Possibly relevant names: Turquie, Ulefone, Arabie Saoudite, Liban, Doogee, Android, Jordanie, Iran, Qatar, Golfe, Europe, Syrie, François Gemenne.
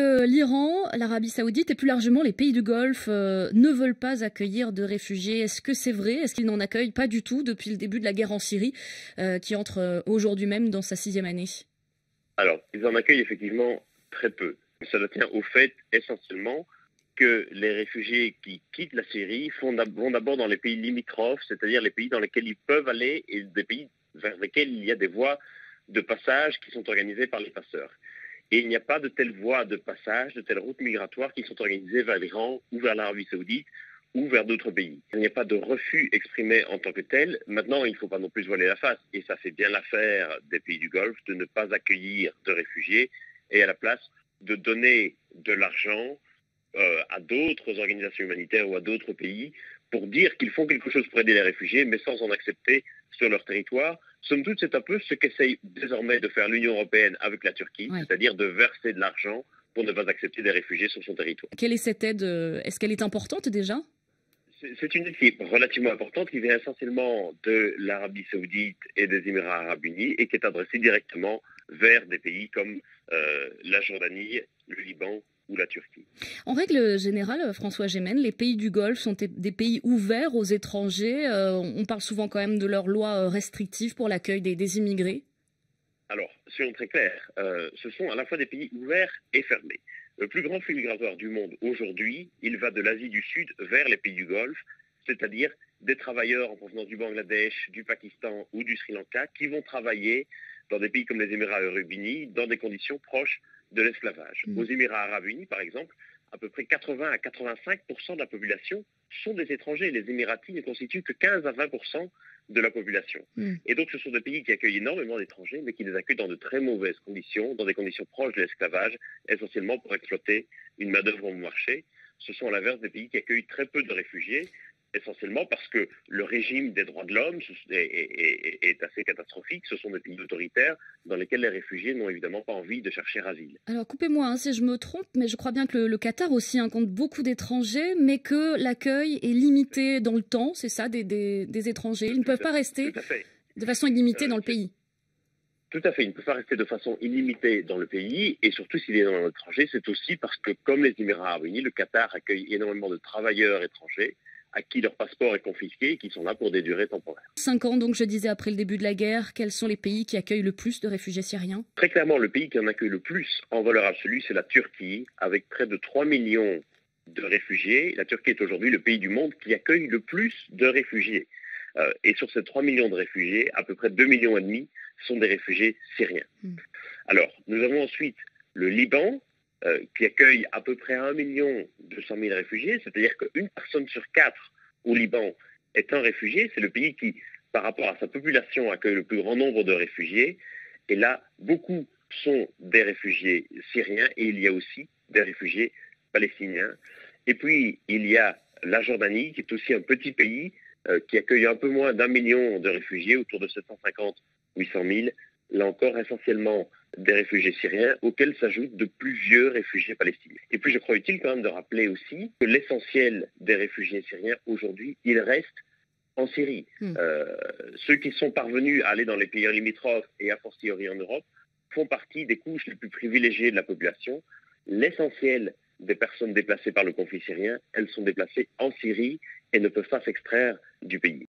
L'Iran, l'Arabie Saoudite et plus largement les pays du Golfe ne veulent pas accueillir de réfugiés. Est-ce que c'est vrai? Est-ce qu'ils n'en accueillent pas du tout depuis le début de la guerre en Syrie qui entre aujourd'hui même dans sa 6e année? Alors, ils en accueillent effectivement très peu. Cela tient au fait essentiellement que les réfugiés qui quittent la Syrie vont d'abord dans les pays limitrophes, c'est-à-dire les pays dans lesquels ils peuvent aller et des pays vers lesquels il y a des voies de passage qui sont organisées par les passeurs. Et il n'y a pas de telles voies de passage, de telles routes migratoires qui sont organisées vers l'Iran ou vers l'Arabie Saoudite ou vers d'autres pays. Il n'y a pas de refus exprimé en tant que tel. Maintenant, il ne faut pas non plus voiler la face. Et ça fait bien l'affaire des pays du Golfe de ne pas accueillir de réfugiés et à la place de donner de l'argent à d'autres organisations humanitaires ou à d'autres pays pour dire qu'ils font quelque chose pour aider les réfugiés, mais sans en accepter sur leur territoire. Somme toute, c'est un peu ce qu'essaye désormais de faire l'Union européenne avec la Turquie, ouais. C'est-à-dire de verser de l'argent pour ne pas accepter des réfugiés sur son territoire. Quelle est cette aide? Est-ce qu'elle est importante déjà? C'est une aide relativement importante qui vient essentiellement de l'Arabie Saoudite et des Émirats Arabes Unis et qui est adressée directement vers des pays comme la Jordanie, le Liban ou la Turquie. En règle générale, François Gemenne, les pays du Golfe sont des pays ouverts aux étrangers. On parle souvent quand même de leurs lois restrictives pour l'accueil des immigrés. Alors, soyons très clairs, ce sont à la fois des pays ouverts et fermés. Le plus grand flux migratoire du monde aujourd'hui, il va de l'Asie du Sud vers les pays du Golfe, c'est-à-dire des travailleurs en provenance du Bangladesh, du Pakistan ou du Sri Lanka qui vont travailler dans des pays comme les Émirats Arabes Unis, dans des conditions proches de l'esclavage. Aux Émirats Arabes Unis, par exemple, à peu près 80 à 85% de la population sont des étrangers. Les Émiratis ne constituent que 15 à 20% de la population. Et donc ce sont des pays qui accueillent énormément d'étrangers, mais qui les accueillent dans de très mauvaises conditions, dans des conditions proches de l'esclavage, essentiellement pour exploiter une main-d'œuvre au marché. Ce sont à l'inverse des pays qui accueillent très peu de réfugiés, essentiellement parce que le régime des droits de l'homme est assez catastrophique. Ce sont des pays autoritaires dans lesquels les réfugiés n'ont évidemment pas envie de chercher asile. Alors coupez-moi si je me trompe, mais je crois bien que le Qatar aussi compte beaucoup d'étrangers, mais que l'accueil est limité dans le temps, c'est ça, des étrangers. Ils ne peuvent pas rester de façon illimitée dans le pays. Tout à fait, ils ne peuvent pas rester de façon illimitée dans le pays, et surtout s'il est dans l'étranger, c'est aussi parce que, comme les Émirats arabes unis, le Qatar accueille énormément de travailleurs étrangers à qui leur passeport est confisqué et qui sont là pour des durées temporaires. 5 ans, donc, je disais, après le début de la guerre, quels sont les pays qui accueillent le plus de réfugiés syriens? Très clairement, le pays qui en accueille le plus en valeur absolue, c'est la Turquie, avec près de 3 millions de réfugiés. La Turquie est aujourd'hui le pays du monde qui accueille le plus de réfugiés. Et sur ces 3 millions de réfugiés, à peu près 2,5 millions sont des réfugiés syriens. Alors, nous avons ensuite le Liban, qui accueille à peu près 1 200 000 réfugiés, c'est-à-dire qu'une personne sur 4 au Liban est un réfugié. C'est le pays qui, par rapport à sa population, accueille le plus grand nombre de réfugiés. Et là, beaucoup sont des réfugiés syriens et il y a aussi des réfugiés palestiniens. Et puis, il y a la Jordanie, qui est aussi un petit pays qui accueille un peu moins d'1 million de réfugiés, autour de 750 000 à 800 000. Là encore, essentiellement des réfugiés syriens, auxquels s'ajoutent de plus vieux réfugiés palestiniens. Et puis je crois utile quand même de rappeler aussi que l'essentiel des réfugiés syriens aujourd'hui, ils restent en Syrie. Ceux qui sont parvenus à aller dans les pays limitrophes et a fortiori en Europe font partie des couches les plus privilégiées de la population. L'essentiel des personnes déplacées par le conflit syrien, elles sont déplacées en Syrie et ne peuvent pas s'extraire du pays.